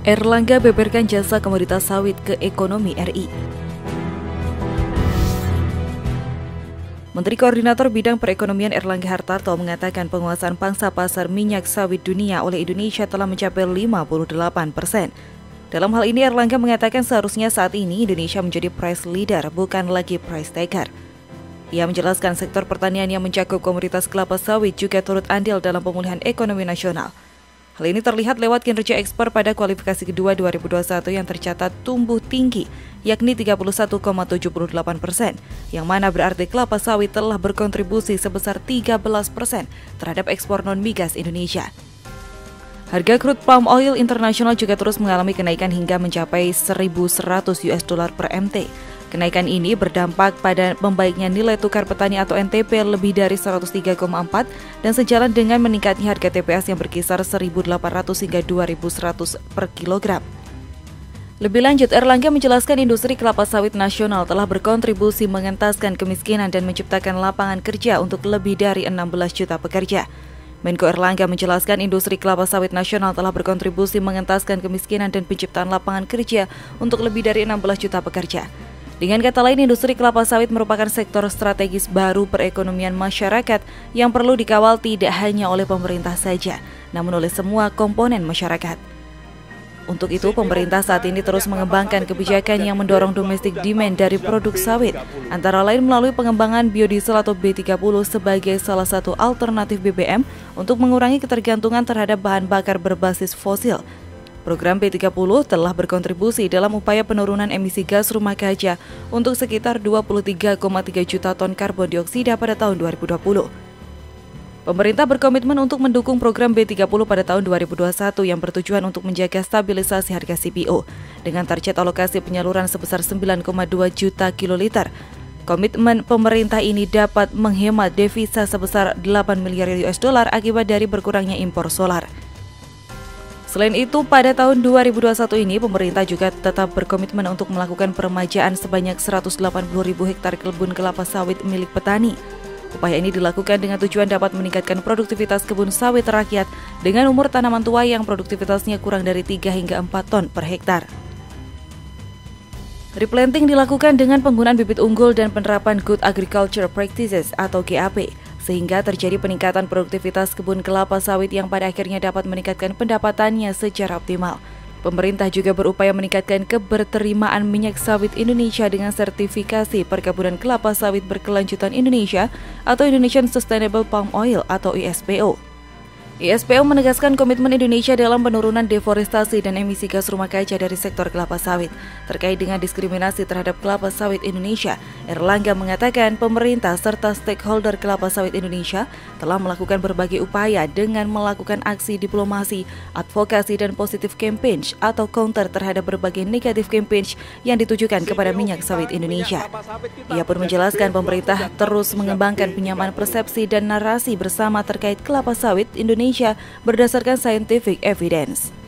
Airlangga beberkan jasa komoditas sawit ke ekonomi RI. Menteri Koordinator Bidang Perekonomian Airlangga Hartarto mengatakan penguasaan pangsa pasar minyak sawit dunia oleh Indonesia telah mencapai 58%. Dalam hal ini, Airlangga mengatakan seharusnya saat ini Indonesia menjadi price leader, bukan lagi price taker. Ia menjelaskan sektor pertanian yang mencakup komoditas kelapa sawit juga turut andil dalam pemulihan ekonomi nasional. Hal ini terlihat lewat kinerja ekspor pada kualifikasi kedua 2021 yang tercatat tumbuh tinggi, yakni 31,78%, yang mana berarti kelapa sawit telah berkontribusi sebesar 13% terhadap ekspor non-migas Indonesia. Harga crude palm oil internasional juga terus mengalami kenaikan hingga mencapai $1.100 per MT. Kenaikan ini berdampak pada membaiknya nilai tukar petani atau NTP lebih dari 103,4 dan sejalan dengan meningkatnya harga TBS yang berkisar 1.800 hingga 2.100 per kilogram. Lebih lanjut, Airlangga menjelaskan industri kelapa sawit nasional telah berkontribusi mengentaskan kemiskinan dan menciptakan lapangan kerja untuk lebih dari 16 juta pekerja. Menko Airlangga menjelaskan industri kelapa sawit nasional telah berkontribusi mengentaskan kemiskinan dan penciptaan lapangan kerja untuk lebih dari 16 juta pekerja. Dengan kata lain, industri kelapa sawit merupakan sektor strategis baru perekonomian masyarakat yang perlu dikawal tidak hanya oleh pemerintah saja, namun oleh semua komponen masyarakat. Untuk itu, pemerintah saat ini terus mengembangkan kebijakan yang mendorong domestic demand dari produk sawit, antara lain melalui pengembangan biodiesel atau B30 sebagai salah satu alternatif BBM untuk mengurangi ketergantungan terhadap bahan bakar berbasis fosil. Program B30 telah berkontribusi dalam upaya penurunan emisi gas rumah kaca untuk sekitar 23,3 juta ton karbon dioksida pada tahun 2020. Pemerintah berkomitmen untuk mendukung program B30 pada tahun 2021 yang bertujuan untuk menjaga stabilisasi harga CPO dengan target alokasi penyaluran sebesar 9,2 juta kiloliter. Komitmen pemerintah ini dapat menghemat devisa sebesar $8 miliar akibat dari berkurangnya impor solar. Selain itu, pada tahun 2021 ini, pemerintah juga tetap berkomitmen untuk melakukan peremajaan sebanyak 180.000 hektar kebun kelapa sawit milik petani. Upaya ini dilakukan dengan tujuan dapat meningkatkan produktivitas kebun sawit rakyat dengan umur tanaman tua yang produktivitasnya kurang dari 3 hingga 4 ton per hektar. Replanting dilakukan dengan penggunaan bibit unggul dan penerapan Good Agriculture Practices atau GAP, sehingga terjadi peningkatan produktivitas kebun kelapa sawit yang pada akhirnya dapat meningkatkan pendapatannya secara optimal. Pemerintah juga berupaya meningkatkan keberterimaan minyak sawit Indonesia dengan sertifikasi perkebunan kelapa sawit berkelanjutan Indonesia atau Indonesian Sustainable Palm Oil atau ISPO. ISPO menegaskan komitmen Indonesia dalam penurunan deforestasi dan emisi gas rumah kaca dari sektor kelapa sawit. Terkait dengan diskriminasi terhadap kelapa sawit Indonesia, Airlangga mengatakan pemerintah serta stakeholder kelapa sawit Indonesia telah melakukan berbagai upaya dengan melakukan aksi diplomasi, advokasi, dan positive campaigns atau counter terhadap berbagai negatif campaigns yang ditujukan kepada minyak sawit Indonesia. Ia pun menjelaskan pemerintah terus mengembangkan penyamaan persepsi dan narasi bersama terkait kelapa sawit Indonesia berdasarkan scientific evidence.